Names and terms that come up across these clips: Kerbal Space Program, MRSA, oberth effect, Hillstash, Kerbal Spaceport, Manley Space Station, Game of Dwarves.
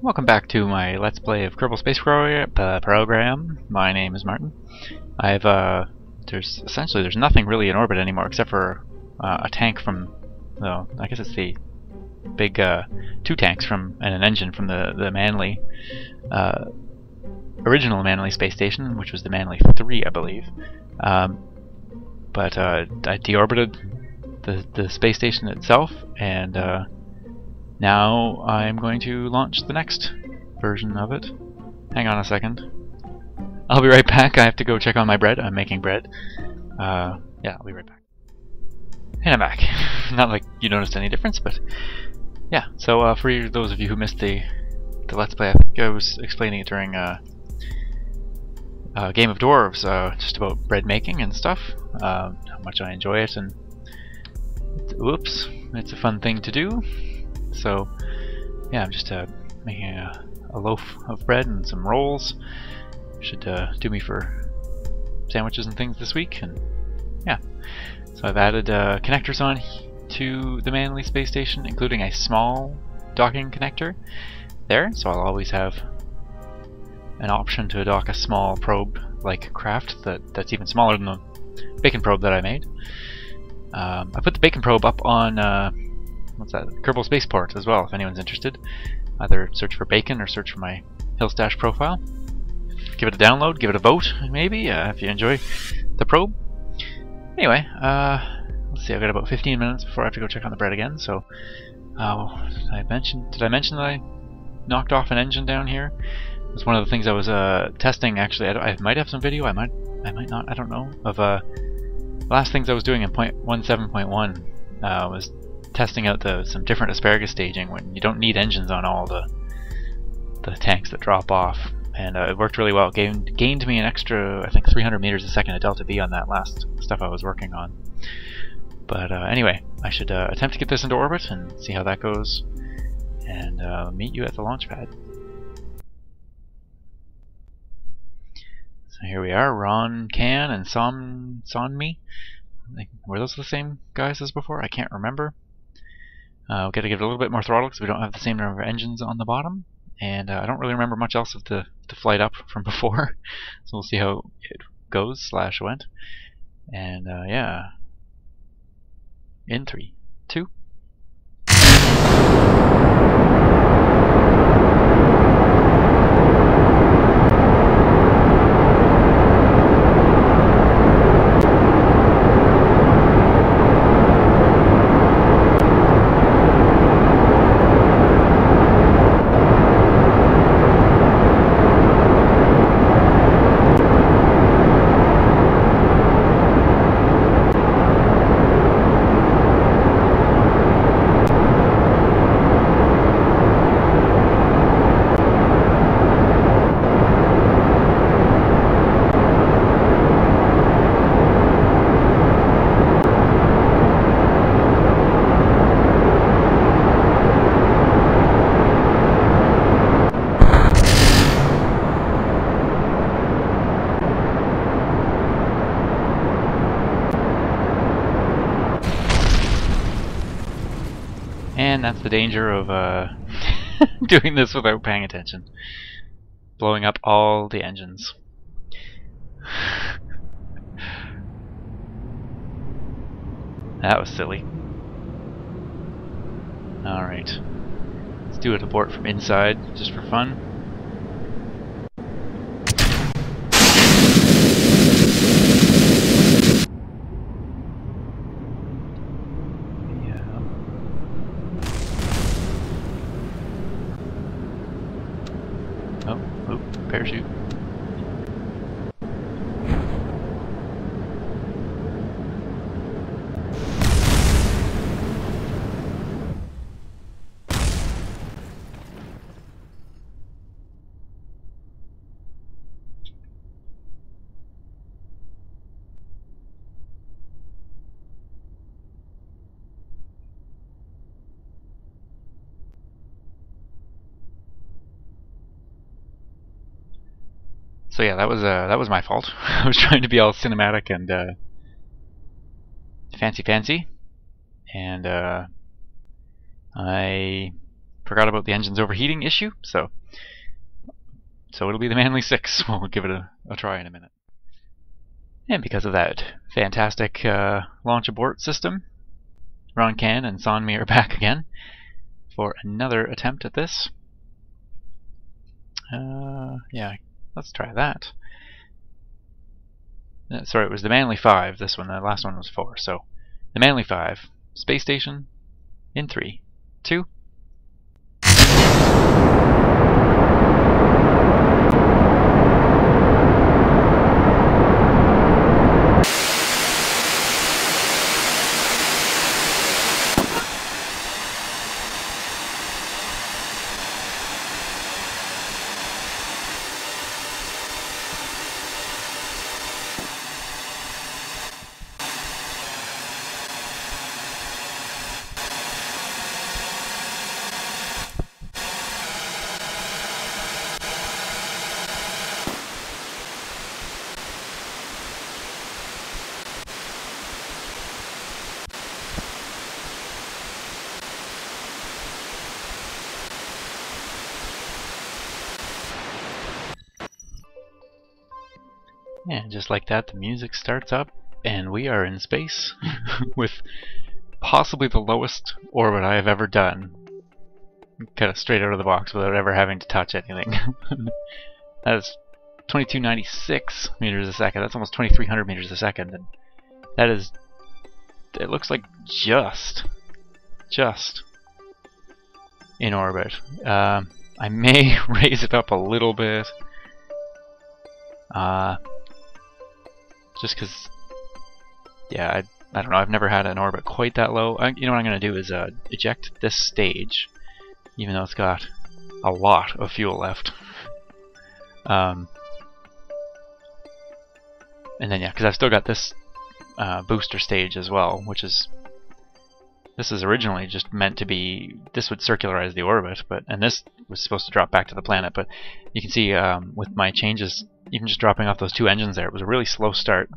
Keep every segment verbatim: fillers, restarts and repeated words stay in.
Welcome back to my Let's Play of Kerbal Space Program. My name is Martin. I've, uh, there's, essentially, there's nothing really in orbit anymore except for uh, a tank from, well, I guess it's the big, uh, two tanks from, and an engine from the, the Manley, uh, original Manley Space Station, which was the Manley three, I believe. Um, but, uh, I deorbited the, the space station itself, and, uh, now I'm going to launch the next version of it. Hang on a second. I'll be right back. I have to go check on my bread. I'm making bread. Uh, yeah, I'll be right back. And I'm back. Not like you noticed any difference, but yeah. So uh, for those of you who missed the the Let's Play, I think I was explaining it during uh, uh, Game of Dwarves, uh, just about bread making and stuff. Uh, how much I enjoy it, and it's, whoops, it's a fun thing to do. So, yeah, I'm just uh, making a, a loaf of bread and some rolls. Should uh, do me for sandwiches and things this week. And yeah, so I've added uh, connectors on to the Manley Space Station, including a small docking connector there. So I'll always have an option to dock a small probe-like craft that that's even smaller than the bacon probe that I made. Um, I put the bacon probe up on. Uh, What's that? Kerbal Spaceport as well, if anyone's interested. Either search for bacon or search for my Hillstash profile. Give it a download, give it a vote, maybe, uh, if you enjoy the probe. Anyway, uh, let's see, I've got about fifteen minutes before I have to go check on the bread again, so... Uh, did I mention, did I mention that I knocked off an engine down here? It was one of the things I was uh, testing, actually. I, I might have some video, I might I might not, I don't know, of uh, the last things I was doing in point one seven point one uh, was... testing out the, some different asparagus staging when you don't need engines on all the the tanks that drop off, and uh, it worked really well. It gained, gained me an extra, I think, three hundred meters a second of delta V on that last stuff I was working on. But uh, anyway, I should uh, attempt to get this into orbit and see how that goes, and uh, meet you at the launch pad. So here we are, Ron Can and Son Sonmi. Were those the same guys as before? I can't remember. Uh, we've got to give it a little bit more throttle because we don't have the same number of engines on the bottom, and uh, I don't really remember much else of the, the flight up from before, so we'll see how it goes slash went. And uh, yeah, in three, two. And that's the danger of uh, doing this without paying attention. Blowing up all the engines. That was silly. Alright. Let's do an abort from inside, just for fun. Parachute. So yeah, that was uh, that was my fault. I was trying to be all cinematic and uh, fancy, fancy, and uh, I forgot about the engine's overheating issue, so so it'll be the Manley six. We'll give it a, a try in a minute. And because of that fantastic uh, launch abort system, Roncan and Sonmi are back again for another attempt at this. Uh, yeah, let's try that. Uh, sorry, it was the Manley five, this one. The last one was four, so the Manley five. Space Station in three, two... And just like that, the music starts up, and we are in space with possibly the lowest orbit I have ever done. Kind of straight out of the box without ever having to touch anything. That's twenty-two ninety-six meters a second. That's almost twenty-three hundred meters a second. And that is, it looks like just, just in orbit. Uh, I may raise it up a little bit. Uh... Just because, yeah, I, I don't know, I've never had an orbit quite that low. I, you know what I'm going to do is uh, eject this stage, even though it's got a lot of fuel left. um, and then, yeah, because I've still got this uh, booster stage as well, which is, this is originally just meant to be, this would circularize the orbit, but and this was supposed to drop back to the planet, but you can see um, with my changes, even just dropping off those two engines there, it was a really slow start.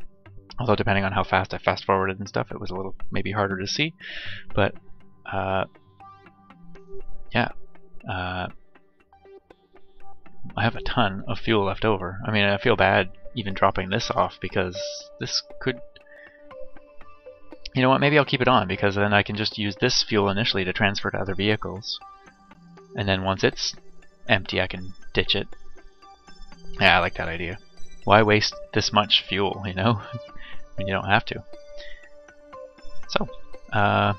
Although depending on how fast I fast forwarded and stuff, it was a little maybe harder to see. But uh, yeah, uh, I have a ton of fuel left over. I mean, I feel bad even dropping this off because this could. You know what? Maybe I'll keep it on because then I can just use this fuel initially to transfer to other vehicles, and then once it's empty, I can ditch it. Yeah, I like that idea. Why waste this much fuel, you know, when you don't have to? So, uh,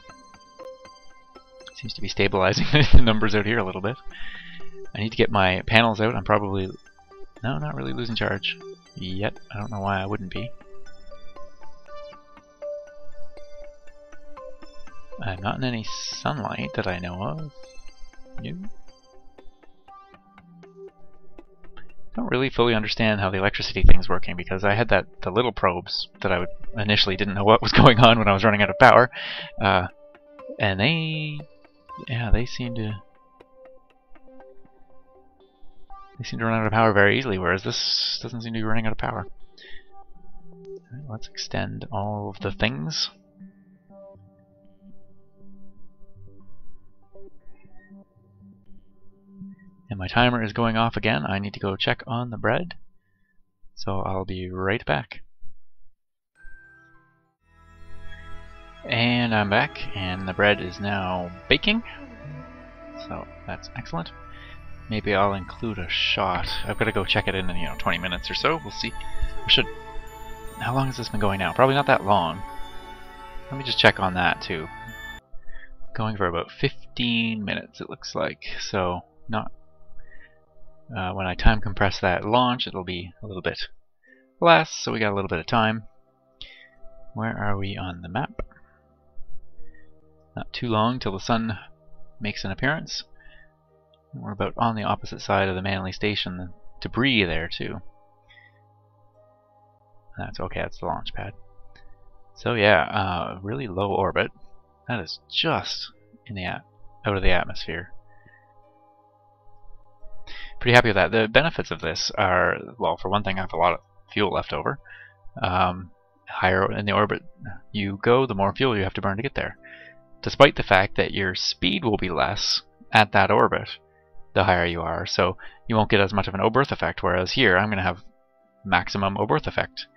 seems to be stabilizing the numbers out here a little bit. I need to get my panels out. I'm probably, no, not really losing charge yet. I don't know why I wouldn't be. I'm not in any sunlight that I know of. No. I don't really fully understand how the electricity thing's working because I had that the little probes that I would initially didn't know what was going on when I was running out of power, uh, and they, yeah, they seem to they seem to run out of power very easily, whereas this doesn't seem to be running out of power. All right, let's extend all of the things. And my timer is going off again. I need to go check on the bread. So I'll be right back. And I'm back, and the bread is now baking. So that's excellent. Maybe I'll include a shot. I've got to go check it in in, you know, twenty minutes or so. We'll see. We should. How long has this been going now? Probably not that long. Let me just check on that too. Going for about fifteen minutes it looks like. So not. Uh, when I time compress that launch, it'll be a little bit less, so we got a little bit of time. Where are we on the map? Not too long till the sun makes an appearance. We're about on the opposite side of the Manley Station, the debris there too. That's okay, that's the launch pad. So yeah, uh, really low orbit. That is just in the at- out of the atmosphere. Pretty happy with that. The benefits of this are, well, for one thing, I have a lot of fuel left over. Um, higher in the orbit you go, the more fuel you have to burn to get there. Despite the fact that your speed will be less at that orbit, the higher you are. So you won't get as much of an oberth effect, whereas here I'm going to have maximum oberth effect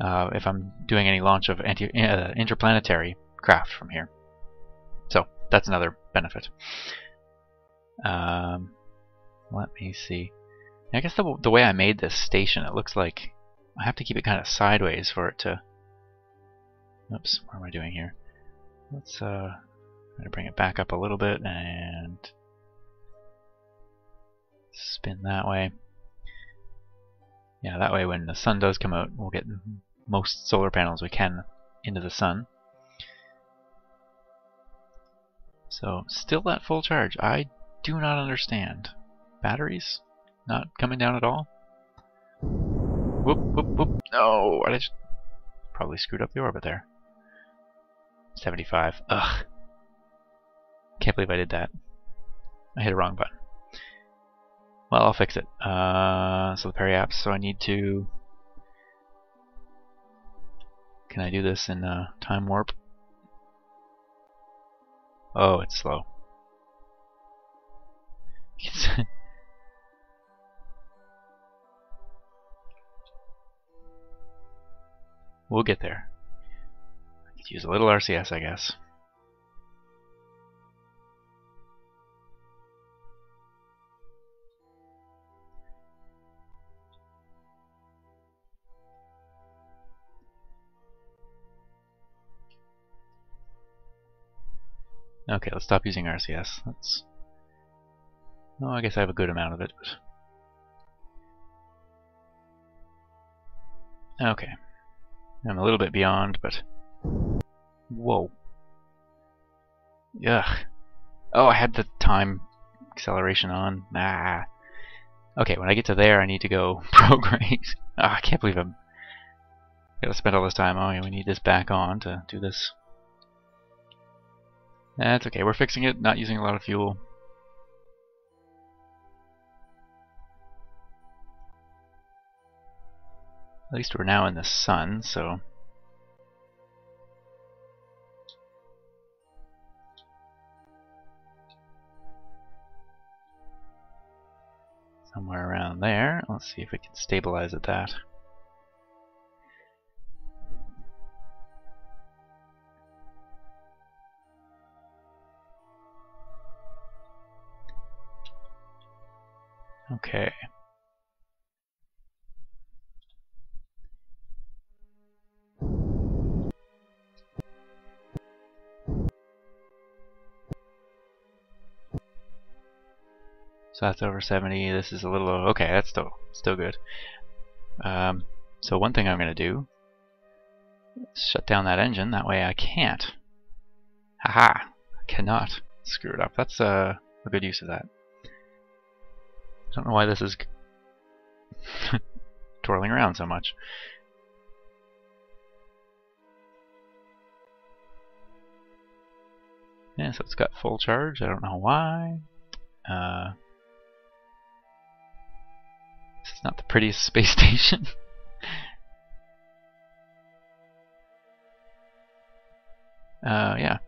uh, if I'm doing any launch of anti uh, interplanetary craft from here. So that's another benefit. Um, let me see. I guess the, the way I made this station, it looks like I have to keep it kind of sideways for it to... Oops, what am I doing here? Let's uh, try to bring it back up a little bit and spin that way. Yeah, that way when the sun does come out, we'll get most solar panels we can into the sun. So, still at full charge. I do not understand. Batteries? Not coming down at all? Whoop, whoop, whoop. No, I just probably screwed up the orbit there. seventy-five. Ugh. Can't believe I did that. I hit a wrong button. Well, I'll fix it. Uh, so the periapse, so I need to... Can I do this in uh, time warp? Oh, it's slow. We'll get there. I could use a little R C S, I guess. Okay, let's stop using R C S. Let's... Oh, I guess I have a good amount of it. Okay. I'm a little bit beyond, but... Whoa. Ugh. Oh, I had the time acceleration on. Nah. Okay, when I get to there, I need to go prograde. Oh, I can't believe I'm... Gotta spend all this time. Oh, yeah, we need this back on to do this. That's okay, we're fixing it, not using a lot of fuel. At least we're now in the sun, so... Somewhere around there. Let's see if we can stabilize at that. Okay. So that's over seventy. This is a little over. Okay, that's still still good. Um, so one thing I'm going to do is shut down that engine. That way I can't. Haha! I cannot screw it up. That's uh, a good use of that. I don't know why this is twirling around so much. Yeah, so it's got full charge. I don't know why. Uh, this is not the prettiest space station. uh, yeah.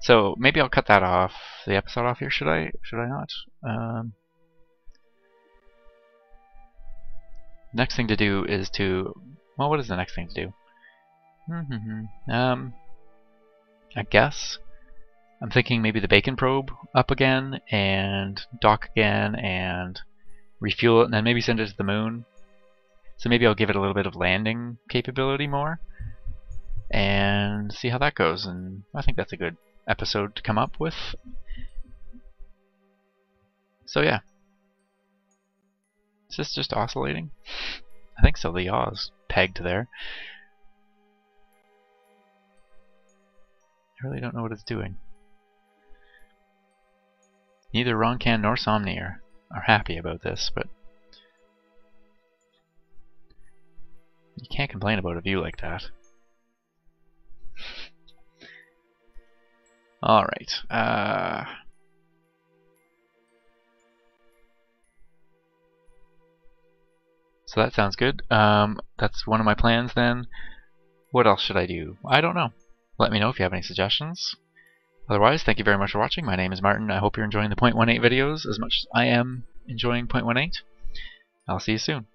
So maybe I'll cut that off, the episode off here. Should I? Should I not? Um, Next thing to do is to... Well, what is the next thing to do? Mm-hmm. Um, I guess I'm thinking maybe the Bacon probe up again and dock again and refuel it and then maybe send it to the moon. So maybe I'll give it a little bit of landing capability more and see how that goes. And I think that's a good episode to come up with. So yeah. Is this just oscillating? I think so, the yaw is pegged there. I really don't know what it's doing. Neither Roncan nor Somnier are happy about this, but you can't complain about a view like that. Alright, uh... so that sounds good. Um, that's one of my plans then. What else should I do? I don't know. Let me know if you have any suggestions. Otherwise, thank you very much for watching. My name is Martin. I hope you're enjoying the point one eight videos as much as I am enjoying point one eight. I'll see you soon.